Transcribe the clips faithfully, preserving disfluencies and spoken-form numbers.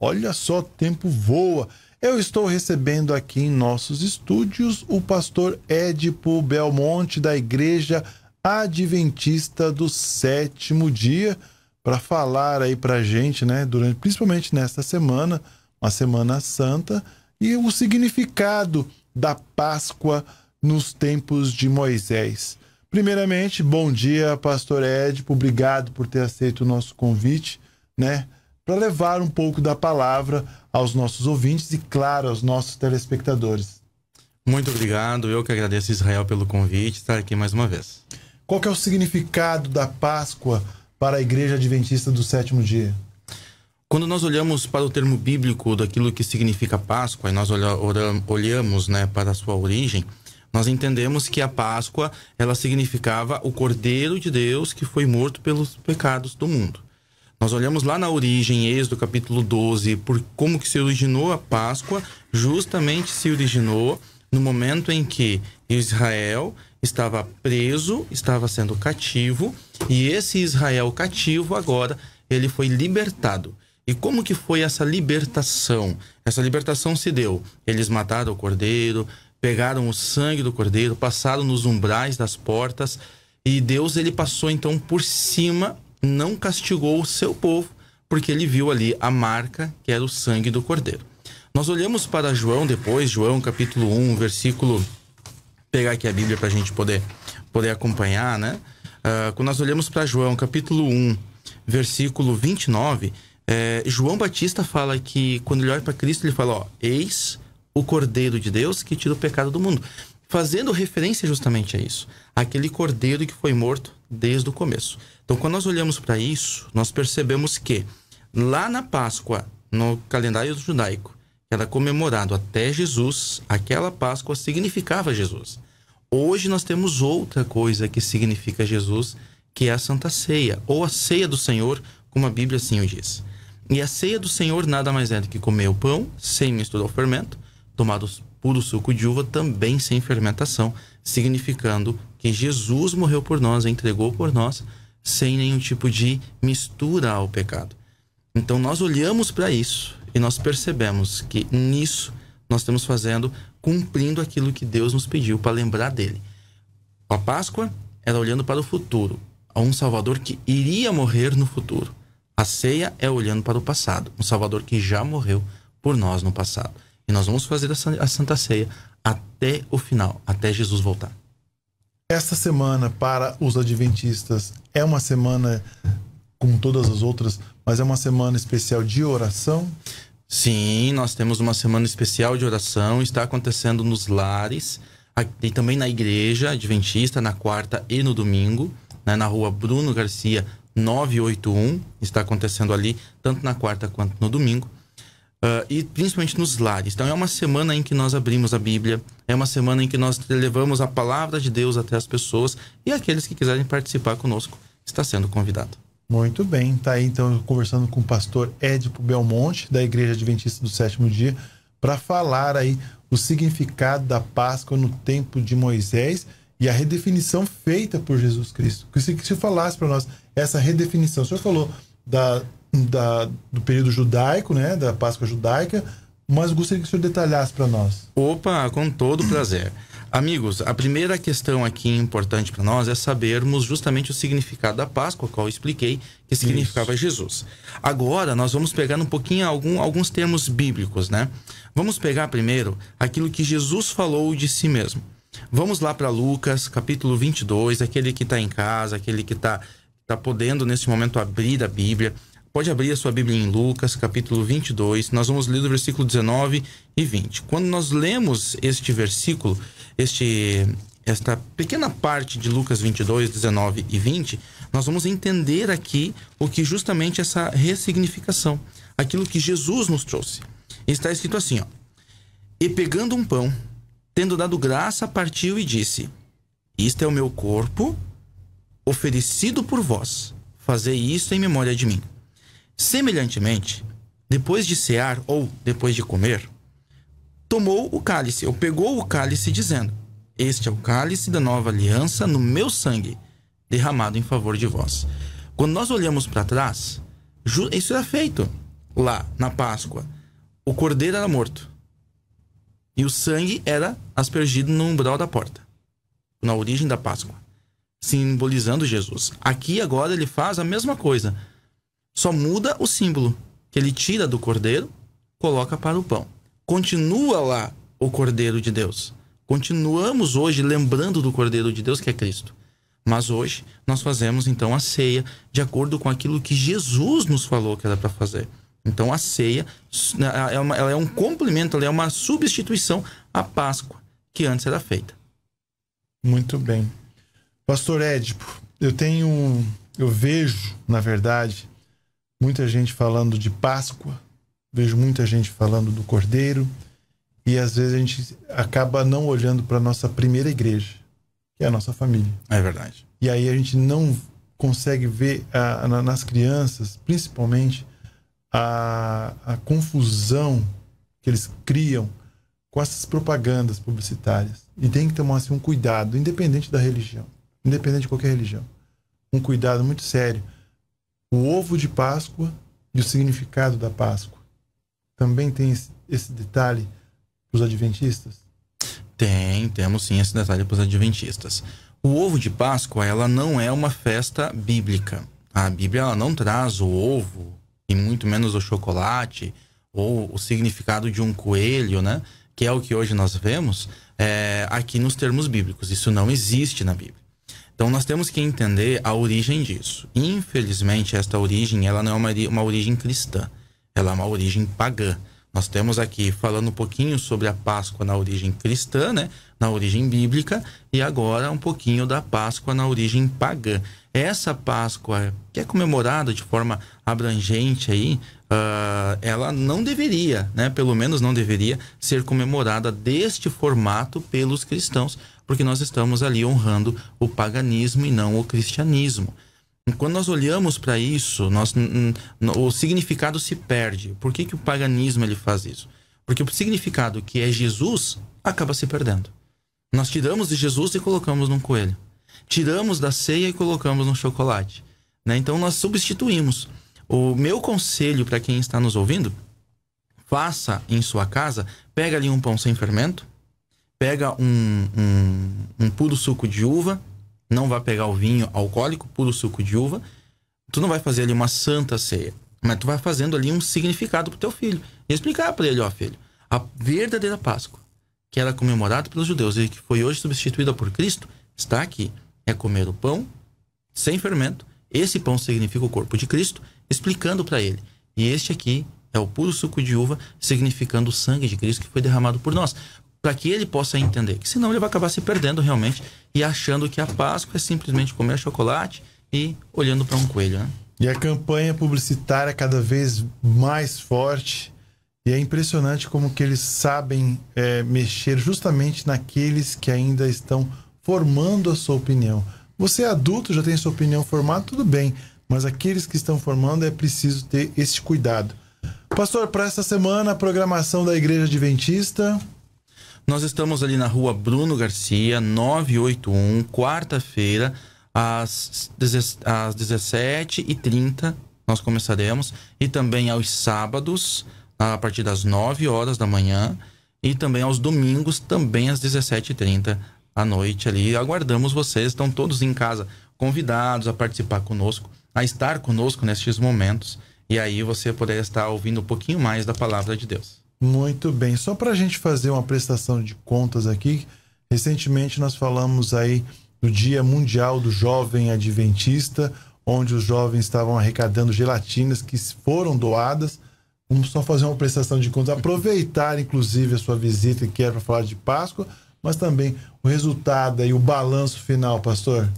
Olha só, o tempo voa. Eu estou recebendo aqui em nossos estúdios o pastor Édipo Belmonte, da Igreja Adventista do Sétimo Dia, para falar aí para a gente, né, durante, principalmente nesta semana, uma Semana Santa, e o significado da Páscoa nos tempos de Moisés. Primeiramente, bom dia, pastor Édipo, obrigado por ter aceito o nosso convite, né, para levar um pouco da palavra aos nossos ouvintes e, claro, aos nossos telespectadores. Muito obrigado. Eu que agradeço, Israel, pelo convite, estar aqui mais uma vez. Qual que é o significado da Páscoa para a Igreja Adventista do Sétimo Dia? Quando nós olhamos para o termo bíblico daquilo que significa Páscoa, e nós olhamos, né, para a sua origem, nós entendemos que a Páscoa, ela significava o Cordeiro de Deus que foi morto pelos pecados do mundo. Nós olhamos lá na origem, Êxodo capítulo doze, por como que se originou a Páscoa. Justamente se originou no momento em que Israel estava preso, estava sendo cativo, e esse Israel cativo agora, ele foi libertado. E como que foi essa libertação? Essa libertação se deu, eles mataram o cordeiro, pegaram o sangue do cordeiro, passaram nos umbrais das portas, e Deus, ele passou então por cima, não castigou o seu povo, porque ele viu ali a marca que era o sangue do cordeiro. Nós olhamos para João depois, João capítulo um, versículo... pegar aqui a Bíblia para a gente poder, poder acompanhar, né? Uh, quando nós olhamos para João capítulo um, versículo vinte e nove, é, João Batista fala que quando ele olha para Cristo, ele fala, ó, eis o Cordeiro de Deus que tira o pecado do mundo. Fazendo referência justamente a isso, aquele cordeiro que foi morto desde o começo. Então, quando nós olhamos para isso, nós percebemos que lá na Páscoa, no calendário judaico, que era comemorado até Jesus, aquela Páscoa significava Jesus. Hoje nós temos outra coisa que significa Jesus, que é a Santa Ceia, ou a Ceia do Senhor, como a Bíblia assim o diz. E a Ceia do Senhor nada mais é do que comer o pão sem misturar o fermento, tomar o puro suco de uva também sem fermentação, significando que Jesus morreu por nós, entregou por nós, sem nenhum tipo de mistura ao pecado. Então nós olhamos para isso e nós percebemos que nisso nós estamos fazendo, cumprindo aquilo que Deus nos pediu para lembrar dele. A Páscoa era olhando para o futuro, a um Salvador que iria morrer no futuro. A ceia é olhando para o passado, um Salvador que já morreu por nós no passado. E nós vamos fazer a Santa Ceia até o final, até Jesus voltar. Esta semana para os adventistas é uma semana como todas as outras, mas é uma semana especial de oração? Sim, nós temos uma semana especial de oração, está acontecendo nos lares, e também na igreja adventista, na quarta e no domingo, né, na rua Bruno Garcia novecentos e oitenta e um, está acontecendo ali, tanto na quarta quanto no domingo. Uh, e principalmente nos lares. Então é uma semana em que nós abrimos a Bíblia, é uma semana em que nós levamos a palavra de Deus até as pessoas, e aqueles que quiserem participar conosco, está sendo convidado. Muito bem, tá aí então conversando com o pastor Édipo Belmonte, da Igreja Adventista do Sétimo Dia, para falar aí o significado da Páscoa no tempo de Moisés e a redefinição feita por Jesus Cristo. Que se, que se falasse para nós essa redefinição, o senhor falou da... Da, do período judaico, né, da Páscoa judaica, mas gostaria que o senhor detalhasse para nós. Opa, com todo prazer. Amigos, a primeira questão aqui importante para nós é sabermos justamente o significado da Páscoa, qual eu expliquei, que significava Isso. Jesus. Agora, nós vamos pegar um pouquinho algum, alguns termos bíblicos, né? Vamos pegar primeiro aquilo que Jesus falou de si mesmo. Vamos lá para Lucas, capítulo vinte e dois, aquele que está em casa, aquele que está tá podendo, nesse momento, abrir a Bíblia. Pode abrir a sua Bíblia em Lucas, capítulo vinte e dois. Nós vamos ler do versículo dezenove e vinte. Quando nós lemos este versículo, este, esta pequena parte de Lucas vinte e dois, dezenove e vinte, nós vamos entender aqui o que justamente essa ressignificação, aquilo que Jesus nos trouxe. Está escrito assim, ó. E pegando um pão, tendo dado graça, partiu e disse, isto é o meu corpo oferecido por vós, fazei isto em memória de mim. Semelhantemente, depois de cear ou depois de comer, tomou o cálice, ou pegou o cálice dizendo, este é o cálice da nova aliança no meu sangue, derramado em favor de vós. Quando nós olhamos para trás, isso era feito. lá na Páscoa, o cordeiro era morto e o sangue era aspergido no umbral da porta, na origem da Páscoa, simbolizando Jesus. Aqui agora ele faz a mesma coisa, só muda o símbolo, que ele tira do cordeiro, coloca para o pão. Continua lá o cordeiro de Deus. Continuamos hoje lembrando do cordeiro de Deus, que é Cristo. Mas hoje nós fazemos então a ceia de acordo com aquilo que Jesus nos falou que era para fazer. Então a ceia é uma, ela é um complemento, ela é uma substituição à Páscoa que antes era feita. Muito bem. Pastor Édipo, eu tenho, eu vejo, na verdade, muita gente falando de Páscoa, vejo muita gente falando do Cordeiro, e às vezes a gente acaba não olhando para a nossa primeira igreja, que é a nossa família. É verdade. E aí a gente não consegue ver a, a, nas crianças, principalmente, a, a confusão que eles criam com essas propagandas publicitárias. E tem que tomar assim, um cuidado, independente da religião, independente de qualquer religião. Um cuidado muito sério. O ovo de Páscoa e o significado da Páscoa. Também tem esse, esse detalhe para os adventistas? Tem, temos sim esse detalhe para os adventistas. O ovo de Páscoa, ela não é uma festa bíblica. A Bíblia ela não traz o ovo, e muito menos o chocolate, ou o significado de um coelho, né? Que é o que hoje nós vemos, é, aqui nos termos bíblicos. Isso não existe na Bíblia. Então, nós temos que entender a origem disso. Infelizmente, esta origem ela não é uma, uma origem cristã. Ela é uma origem pagã. Nós temos aqui falando um pouquinho sobre a Páscoa na origem cristã, né? Na origem bíblica, e agora um pouquinho da Páscoa na origem pagã. Essa Páscoa, que é comemorada de forma abrangente, aí, uh, ela não deveria, né? Pelo menos não deveria ser comemorada deste formato pelos cristãos, porque nós estamos ali honrando o paganismo e não o cristianismo. Quando nós olhamos para isso, nós, o significado se perde. Por que que o paganismo ele faz isso? Porque o significado que é Jesus acaba se perdendo. Nós tiramos de Jesus e colocamos num coelho. Tiramos da ceia e colocamos no chocolate. Né? Então, nós substituímos. O meu conselho para quem está nos ouvindo, faça em sua casa, pega ali um pão sem fermento, pega um, um, um puro suco de uva. Não vai pegar o vinho alcoólico, puro suco de uva. Tu não vai fazer ali uma santa ceia, mas tu vai fazendo ali um significado pro teu filho. E explicar para ele, ó filho, a verdadeira Páscoa, que era comemorada pelos judeus e que foi hoje substituída por Cristo, está aqui. É comer o pão sem fermento. Esse pão significa o corpo de Cristo, explicando para ele. E este aqui é o puro suco de uva, significando o sangue de Cristo que foi derramado por nós. Para que ele possa entender, que senão ele vai acabar se perdendo realmente e achando que a Páscoa é simplesmente comer chocolate e olhando para um coelho, né? E a campanha publicitária cada vez mais forte, e é impressionante como que eles sabem é, mexer justamente naqueles que ainda estão formando a sua opinião. Você é adulto, já tem sua opinião formada, tudo bem, mas aqueles que estão formando é preciso ter esse cuidado. Pastor, para esta semana a programação da Igreja Adventista... Nós estamos ali na rua Bruno Garcia, nove oito um, quarta-feira, às dezessete e trinta, nós começaremos. E também aos sábados, a partir das nove horas da manhã. E também aos domingos, também às dezessete e trinta à noite ali. Aguardamos vocês, estão todos em casa convidados a participar conosco, a estar conosco nestes momentos. E aí você poderá estar ouvindo um pouquinho mais da Palavra de Deus. Muito bem, só para a gente fazer uma prestação de contas aqui, recentemente nós falamos aí do Dia Mundial do Jovem Adventista, onde os jovens estavam arrecadando gelatinas que foram doadas. Vamos só fazer uma prestação de contas, aproveitar inclusive a sua visita, que era para falar de Páscoa, mas também o resultado e o balanço final, pastor.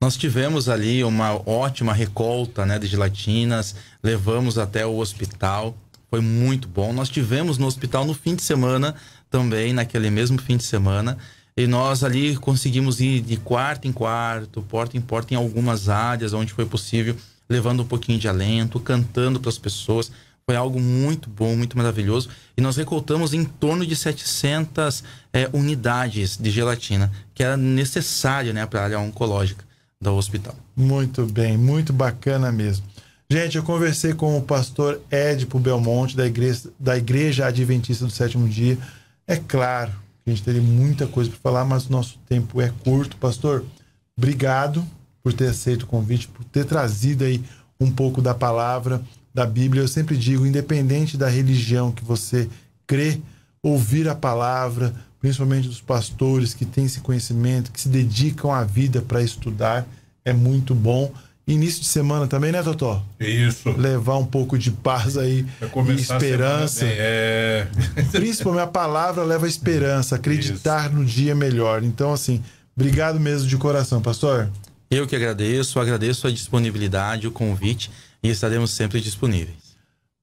Nós tivemos ali uma ótima recolta, né, de gelatinas, levamos até o hospital. Foi muito bom. Nós tivemos no hospital no fim de semana também, naquele mesmo fim de semana. E nós ali conseguimos ir de quarto em quarto, porta em porta, em algumas áreas onde foi possível, levando um pouquinho de alento, cantando para as pessoas. Foi algo muito bom, muito maravilhoso. E nós recoltamos em torno de setecentas é, unidades de gelatina, que era necessária, né, para a área oncológica do hospital. Muito bem, muito bacana mesmo. Gente, eu conversei com o pastor Édipo Belmonte, da igreja, da Igreja Adventista do Sétimo Dia. É claro que a gente teria muita coisa para falar, mas o nosso tempo é curto. Pastor, obrigado por ter aceito o convite, por ter trazido aí um pouco da palavra da Bíblia. Eu sempre digo, independente da religião que você crê, ouvir a palavra, principalmente dos pastores que têm esse conhecimento, que se dedicam à vida para estudar, é muito bom. Início de semana também, né, Totó? Isso. Levar um pouco de paz aí, e esperança. É... Principalmente a palavra leva a esperança, acreditar Isso. no dia melhor. Então, assim, obrigado mesmo de coração, pastor. Eu que agradeço, agradeço a disponibilidade, o convite, e estaremos sempre disponíveis.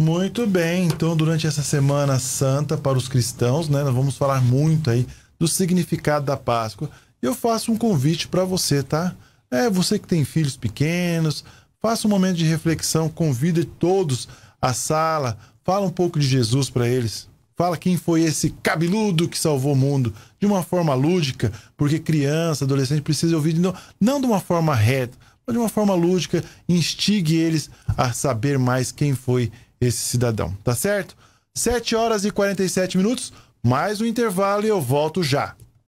Muito bem, então durante essa Semana Santa para os cristãos, né, nós vamos falar muito aí do significado da Páscoa. Eu faço um convite para você, tá? É, você que tem filhos pequenos, faça um momento de reflexão, convide todos à sala, fala um pouco de Jesus para eles. Fala quem foi esse cabeludo que salvou o mundo, de uma forma lúdica, porque criança, adolescente precisa ouvir, não, não de uma forma reta, mas de uma forma lúdica, instigue eles a saber mais quem foi esse cidadão, tá certo? sete horas e quarenta e sete minutos, mais um intervalo e eu volto já.